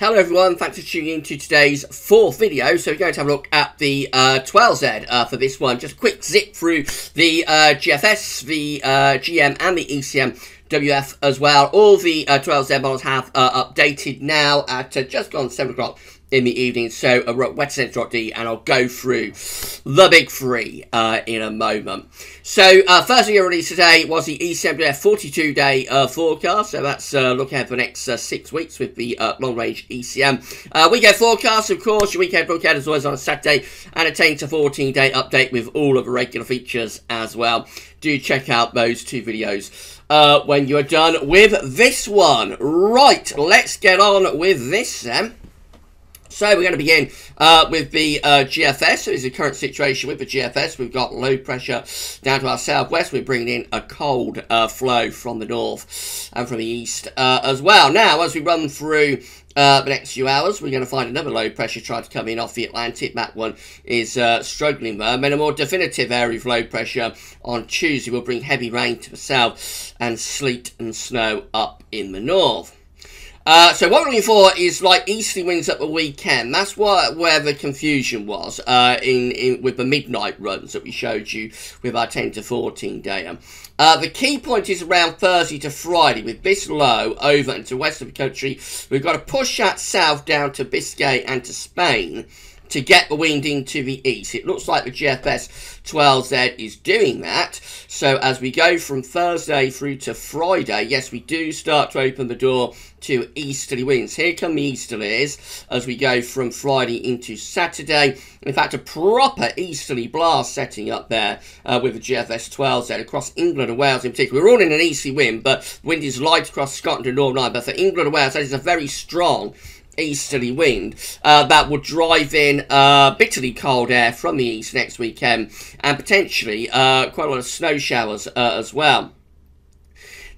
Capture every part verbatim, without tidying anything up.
Hello everyone, thanks for tuning in to today's fourth video. So we're going to have a look at the uh, twelve Z uh, for this one. Just a quick zip through the uh, G F S, the uh, G M and the E C M W F as well. All the uh, twelve Z models have uh, updated now at uh, just gone seven o'clock in the evening. So uh, we're at wetterzentrale dot D E and I'll go through the big three uh, in a moment. So uh, first thing I released today was the E C M W F forty-two day uh, forecast. So that's uh, looking ahead for the next uh, six weeks with the uh, long-range E C M. Uh, weekend forecast, of course, your weekend bookhead is always on a Saturday and attains a fourteen day update with all of the regular features as well. Do check out those two videos uh, when you're done with this one. Right, let's get on with this then. So we're going to begin uh, with the uh, G F S. So this is the current situation with the G F S. We've got low pressure down to our southwest. We're bringing in a cold uh, flow from the north and from the east uh, as well. Now, as we run through Uh, the next few hours, we're going to find another low pressure trying to come in off the Atlantic. That one is uh, struggling there. And then a more definitive area of low pressure on Tuesday will bring heavy rain to the south and sleet and snow up in the north. Uh, so what we're looking for is like easterly winds at the weekend. That's why, where the confusion was uh, in, in with the midnight runs that we showed you with our ten to fourteen day. Uh, the key point is around Thursday to Friday. With this low over into the west of the country, we've got to push that south down to Biscay and to Spain to get the wind into the east. It looks like the G F S twelve Z is doing that. So as we go from Thursday through to Friday, yes, we do start to open the door to easterly winds. Here come the easterlies as we go from Friday into Saturday. In fact, a proper easterly blast setting up there uh, with the G F S twelve Z across England and Wales in particular. We're all in an easterly wind, but wind is light across Scotland and Northern Ireland. But for England and Wales, that is a very strong easterly wind uh, that will drive in uh, bitterly cold air from the east next weekend and potentially uh, quite a lot of snow showers uh, as well.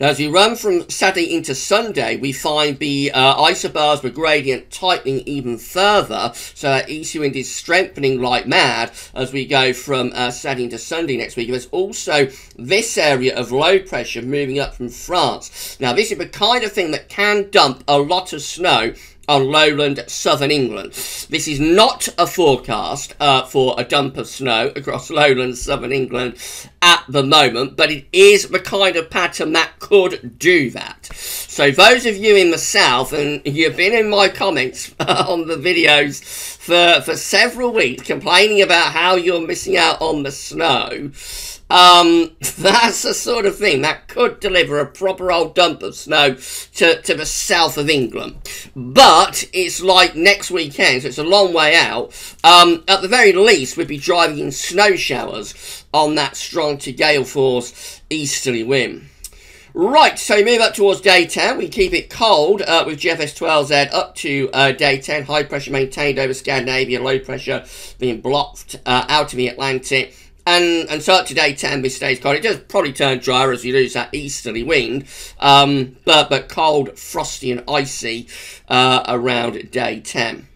Now, as we run from Saturday into Sunday, we find the uh, isobars, the gradient tightening even further. So that east wind is strengthening like mad as we go from uh, Saturday into Sunday next week. There's also this area of low pressure moving up from France. Now, this is the kind of thing that can dump a lot of snow on lowland southern England. This is not a forecast uh, for a dump of snow across lowland southern England at the moment, but it is the kind of pattern that could do that. So those of you in the south, and you've been in my comments on the videos for, for several weeks complaining about how you're missing out on the snow, Um, that's the sort of thing that could deliver a proper old dump of snow to, to the south of England. But it's like next weekend, so it's a long way out. Um, at the very least, we'd be driving in snow showers on that strong to gale force easterly wind. Right, so we move up towards day ten. We keep it cold uh, with G F S twelve Z up to uh, day ten. High pressure maintained over Scandinavia, low pressure being blocked uh, out of the Atlantic. And, and so up to day ten, this stays cold. It does probably turn drier as you lose that easterly wind, um, but, but cold, frosty and icy uh, around day ten.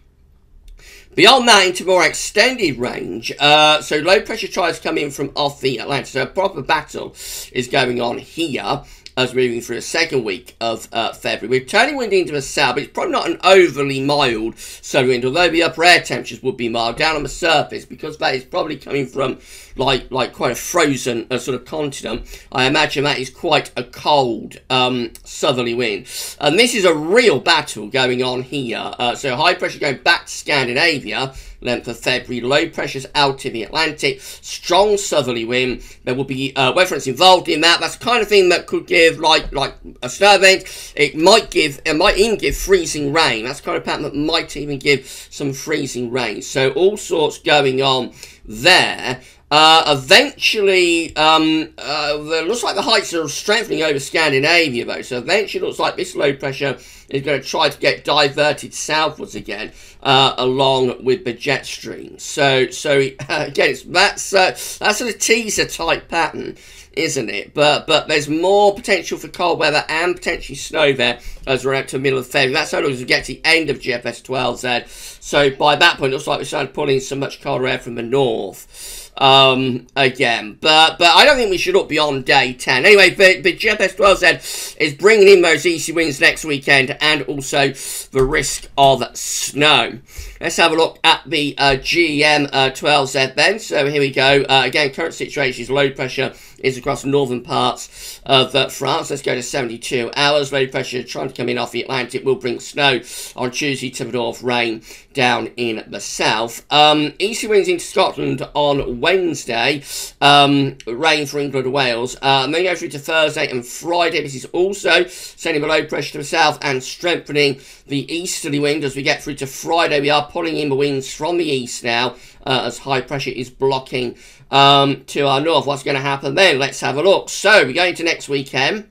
Beyond that, into more extended range, uh, so low pressure tries to come in from off the Atlantic. So a proper battle is going on here as we're moving through the second week of uh, February. We're turning wind into the south, but it's probably not an overly mild southerly wind, although the upper air temperatures would be mild down on the surface, because that is probably coming from like like quite a frozen uh, sort of continent. I imagine that is quite a cold um, southerly wind. And this is a real battle going on here. Uh, so high pressure going back to Scandinavia, length of February, low pressures out in the Atlantic, strong southerly wind. There will be uh, weather fronts involved in that. That's the kind of thing that could give like like a snow event. It might give, it might even give freezing rain. That's the kind of pattern that might even give some freezing rain. So all sorts going on there. Uh, eventually, um, uh, it looks like the heights are strengthening over Scandinavia, though. So eventually, it looks like this low pressure is going to try to get diverted southwards again, uh, along with the jet stream. So, so uh, again, it's that's uh, that's sort of teaser type pattern isn't it? But but there's more potential for cold weather and potentially snow there as we're out to the middle of February. That's how long as we get to the end of G F S twelve Z. So by that point, it looks like we started pulling so much colder air from the north um, again. But but I don't think we should look beyond day ten. Anyway, but, but G F S twelve Z is bringing in those easy winds next weekend and also the risk of snow. Let's have a look at the uh, G M twelve Z then. So here we go. Uh, again, current situation is low pressure is across northern parts of uh, France. Let's go to seventy-two hours. Low pressure trying to come in off the Atlantic will bring snow on Tuesday to the north, rain down in the south. Um, easy winds into Scotland on Wednesday. Um, rain for England and Wales. Uh, and then go through to Thursday and Friday. This is also sending the low pressure to the south and strengthening the easterly wind as we get through to Friday. We are pulling in the winds from the east now uh, as high pressure is blocking um, to our north. What's going to happen then? Let's have a look. So we're going to next weekend.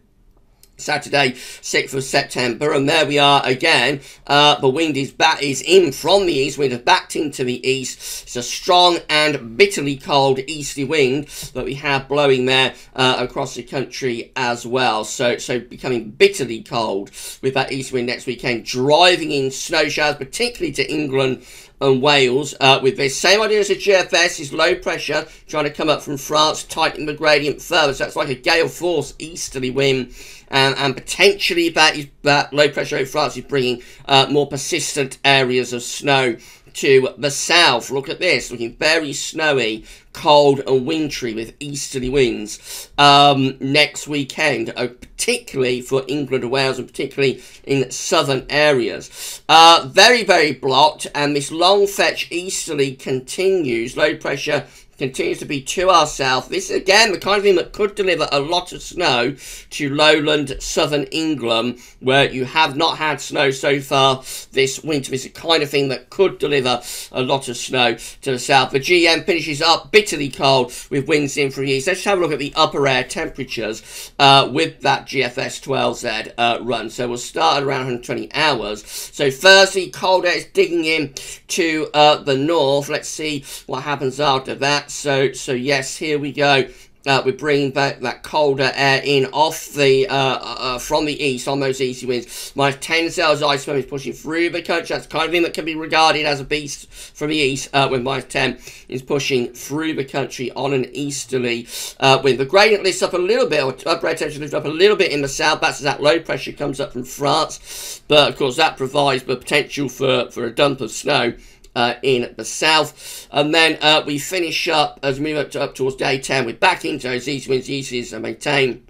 Saturday, sixth of September, and there we are again. Uh, the wind is back, is in from the east. Wind is backed into the east. It's a strong and bitterly cold easterly wind that we have blowing there uh, across the country as well. So, so becoming bitterly cold with that east wind next weekend, driving in snow showers, particularly to England and Wales uh, with this. Same idea as a G F S is low pressure trying to come up from France, tightening the gradient further. So that's like a gale force easterly wind, and, and potentially that is that low pressure over France is bringing uh, more persistent areas of snow to the south. Look at this, looking very snowy, cold and wintry with easterly winds um, next weekend, uh, particularly for England and Wales and particularly in southern areas. Uh, very, very blocked, and this long fetch easterly continues. Low pressure continues to be to our south. This is again the kind of thing that could deliver a lot of snow to lowland southern England where you have not had snow so far this winter. This is the kind of thing that could deliver a lot of snow to the south. The G M finishes up bitterly cold with winds in from the east. Let's have a look at the upper air temperatures uh, with that G F S twelve Z uh, run. So we'll start at around one hundred twenty hours. So firstly, cold air is digging in to uh, the north. Let's see what happens after that. So, so yes, here we go. Uh, we're bringing back that colder air in off the uh, uh, from the east on those easy winds. minus ten celsius ice is pushing through the country. That's the kind of thing that can be regarded as a beast from the east uh, when minus ten is pushing through the country on an easterly uh, wind. The gradient lifts up a little bit, or upper air temperature lifts up a little bit in the south. That's as that low pressure comes up from France. But of course, that provides the potential for, for a dump of snow Uh, in the south, and then uh, we finish up as we move up, to, up towards day ten. We're back into those east winds, east and maintain.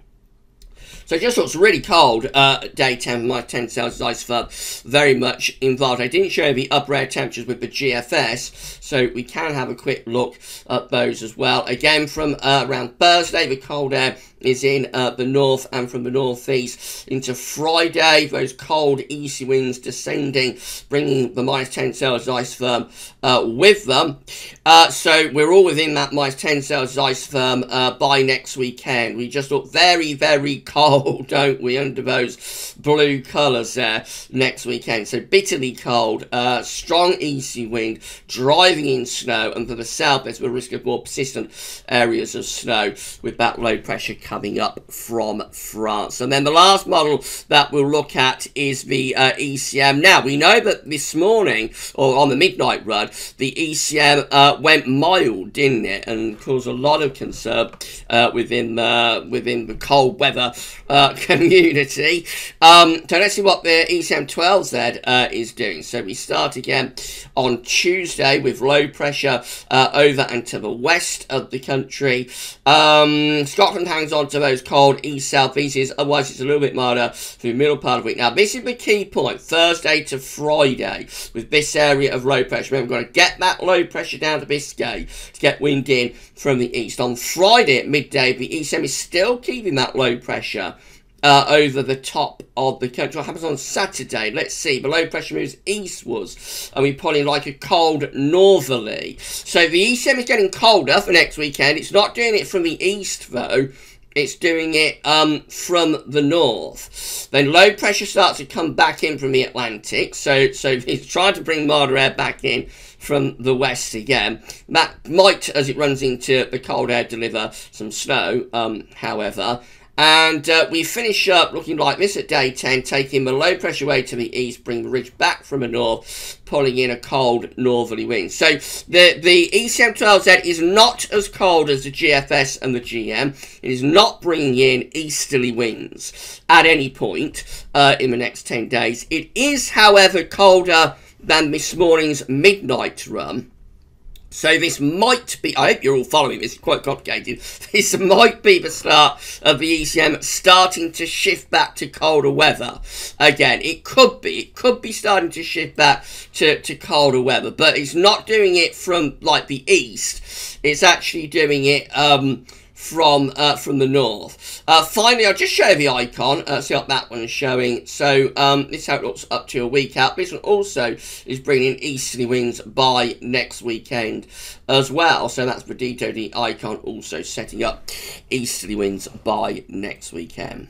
So it just looks really cold uh, day ten, minus ten celsius ice firm, very much involved. I didn't show you the upper air temperatures with the G F S, so we can have a quick look at those as well. Again, from uh, around Thursday, the cold air is in uh, the north and from the northeast into Friday. Those cold, easy winds descending, bringing the minus ten celsius ice firm uh, with them. Uh, so we're all within that minus ten celsius ice firm uh, by next weekend. We just look very, very cold, don't we, under those blue colours there next weekend. So bitterly cold, uh, strong easy wind, driving in snow, and for the south there's a risk of more persistent areas of snow with that low pressure coming up from France. And then the last model that we'll look at is the uh, E C M. Now, we know that this morning, or on the midnight run, the E C M uh, went mild, didn't it, and caused a lot of concern uh, within, uh, within the cold weather Uh, community. Um, so let's see what the E C M twelve Z uh, is doing. So we start again on Tuesday with low pressure uh, over and to the west of the country. Um, Scotland hangs on to those cold east south easts, otherwise it's a little bit milder through the middle part of the week. Now this is the key point, Thursday to Friday, with this area of low pressure. Remember, we're going to get that low pressure down to Biscay to get wind in from the east. On Friday at midday, the E C M is still keeping that low pressure Uh, over the top of the country. What happens on Saturday? Let's see. The low pressure moves eastwards and we're pulling like a cold northerly. So the E C M is getting colder for next weekend. It's not doing it from the east though. it's doing it um, from the north. Then low pressure starts to come back in from the Atlantic. So, so it's trying to bring milder air back in from the west again. That might, as it runs into the cold air, deliver some snow, um, however. And uh, we finish up looking like this at day ten, taking the low pressure way to the east, bring the ridge back from the north, pulling in a cold northerly wind. So the, the E C M twelve Z is not as cold as the G F S and the G M. It is not bringing in easterly winds at any point uh, in the next ten days. It is, however, colder than this morning's midnight run. So this might be, I hope you're all following this, it's quite complicated. This might be the start of the E C M starting to shift back to colder weather. Again, it could be, it could be starting to shift back to, to colder weather, but it's not doing it from like the east. It's actually doing it um, from uh, from the north. Uh, finally, I'll just show the icon, uh, see what that one is showing. So um, this is how it looks up to a week out. This one also is bringing easterly winds by next weekend as well. So that's Bredito, the icon, also setting up easterly winds by next weekend.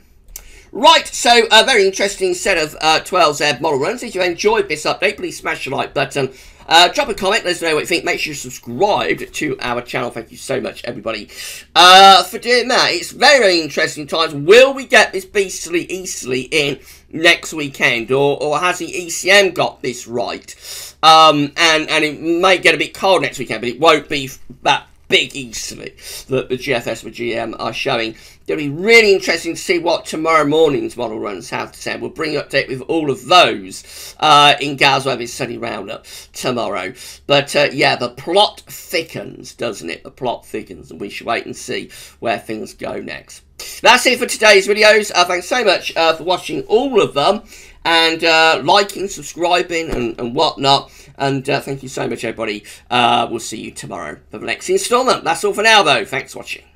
Right, so a very interesting set of uh, twelve Z model runs. If you enjoyed this update, please smash the like button. Uh, drop a comment, let us know what you think. Make sure you subscribe to our channel. Thank you so much, everybody, uh, for doing that. It's very, very interesting times. Will we get this beastly easterly in next weekend, or, or has the E C M got this right? Um, and, and it may get a bit cold next weekend, but it won't be that big easterly that the G F S and G M are showing. It'll be really interesting to see what tomorrow morning's model runs have to say. We'll bring you an update with all of those uh, in Gav's Weather Sunny Roundup tomorrow. But, uh, yeah, the plot thickens, doesn't it? The plot thickens, and we should wait and see where things go next. That's it for today's videos. Uh, thanks so much uh, for watching all of them, and uh, liking, subscribing, and, and whatnot. And uh, thank you so much, everybody. Uh, we'll see you tomorrow for the next instalment. That's all for now, though. Thanks for watching.